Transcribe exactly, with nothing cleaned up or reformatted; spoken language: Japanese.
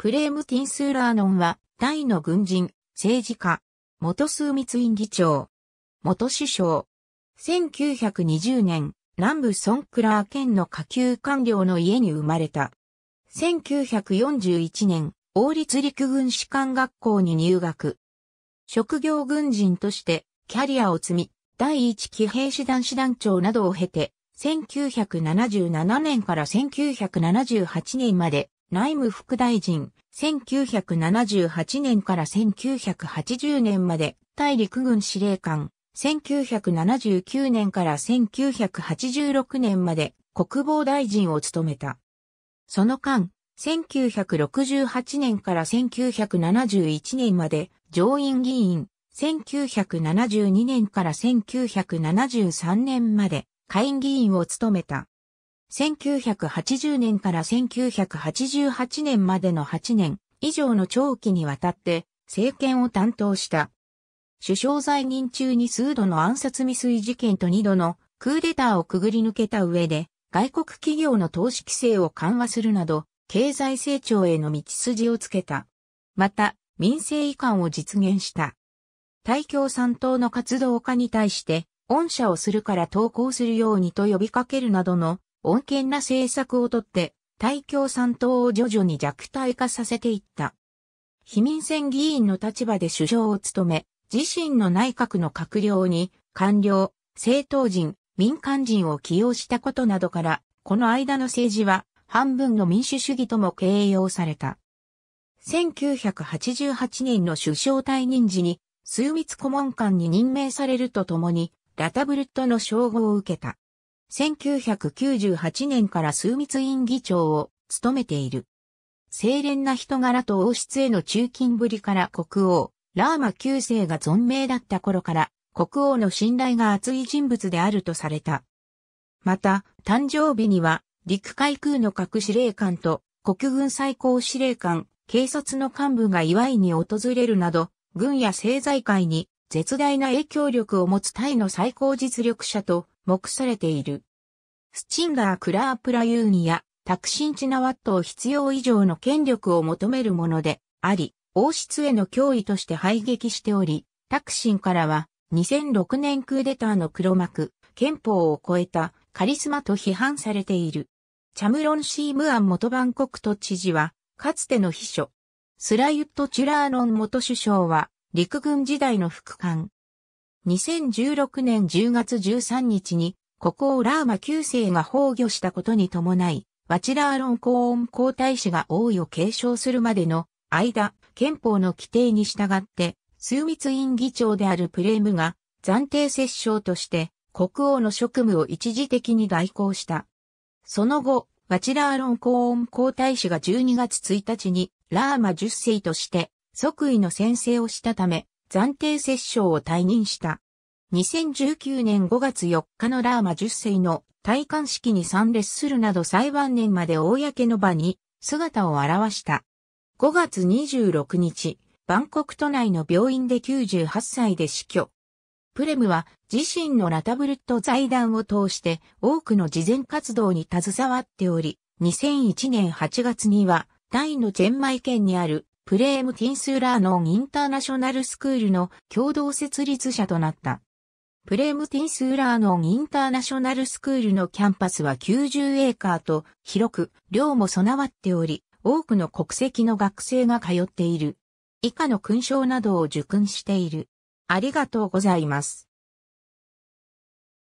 プレーム・ティンスーラーノンは、タイの軍人、政治家、元枢密院議長、元首相。せんきゅうひゃくにじゅうねん、南部ソンクラー県の下級官僚の家に生まれた。せんきゅうひゃくよんじゅういちねん、王立陸軍士官学校に入学。職業軍人として、キャリアを積み、第一騎兵師団師団長などを経て、せんきゅうひゃくななじゅうななねんからせんきゅうひゃくななじゅうはちねんまで、内務副大臣、せんきゅうひゃくななじゅうはちねんからせんきゅうひゃくはちじゅうねんまで、タイ陸軍司令官、せんきゅうひゃくななじゅうきゅうねんからせんきゅうひゃくはちじゅうろくねんまで国防大臣を務めた。その間、せんきゅうひゃくろくじゅうはちねんからせんきゅうひゃくななじゅういちねんまで上院議員、せんきゅうひゃくななじゅうにねんからせんきゅうひゃくななじゅうさんねんまで下院議員を務めた。せんきゅうひゃくはちじゅうねんからせんきゅうひゃくはちじゅうはちねんまでのはちねん以上の長期にわたって政権を担当した。首相在任中に数度の暗殺未遂事件とにどのクーデターをくぐり抜けた上で外国企業の投資規制を緩和するなど経済成長への道筋をつけた。また民政移管を実現した。タイ共産党の活動家に対して恩赦をするから投降するようにと呼びかけるなどの穏健な政策をとって、タイ共産党を徐々に弱体化させていった。非民選議員の立場で首相を務め、自身の内閣の閣僚に、官僚、政党人、民間人を起用したことなどから、この間の政治は、半分の民主主義とも形容された。せんきゅうひゃくはちじゅうはちねんの首相退任時に、枢密顧問官に任命されるとともに、ラタブルットの称号を受けた。せんきゅうひゃくきゅうじゅうはちねんから枢密院議長を務めている。清廉な人柄と王室への忠勤ぶりから国王、ラーマきゅうせいが存命だった頃から国王の信頼が厚い人物であるとされた。また、誕生日には陸海空の各司令官と国軍最高司令官、警察の幹部が祝いに訪れるなど、軍や政財界に絶大な影響力を持つタイの最高実力者と目されている。スチンガー・クラープラユーニやタクシン・チナワットを必要以上の権力を求めるものであり、王室への脅威として排撃しており、タクシンからはにせんろくねんクーデターの黒幕、憲法を超えたカリスマと批判されている。チャムロン・シー・ムアン元バンコク都知事は、かつての秘書。スラユット・チュラーノン元首相は、陸軍時代の副官。にせんじゅうろくねんじゅうがつじゅうさんにちに国王ラーマきゅうせいが崩御したことに伴い、ワチラーロンコーン皇太子が王位を継承するまでの間、憲法の規定に従って、枢密院議長であるプレームが暫定摂政として国王の職務を一時的に代行した。その後、ワチラーロンコーン皇太子がじゅうにがつついたちにラーマじゅっせいとして即位の宣誓をしたため、暫定摂政を退任した。にせんじゅうきゅうねんごがつよっかのラーマじゅっせいの戴冠式に参列するなど最晩年まで公の場に姿を現した。ごがつにじゅうろくにち、バンコク都内の病院できゅうじゅうはっさいで死去。プレムは自身のラタブルット財団を通して多くの慈善活動に携わっており、にせんいちねんはちがつにはタイのチェンマイ県にあるプレーム・ティンスーラーノン・インターナショナルスクールの共同設立者となった。プレーム・ティンスーラーノン・インターナショナルスクールのキャンパスはきゅうじゅうエーカーと広く寮も備わっており、多くの国籍の学生が通っている。以下の勲章などを受勲している。ありがとうございます。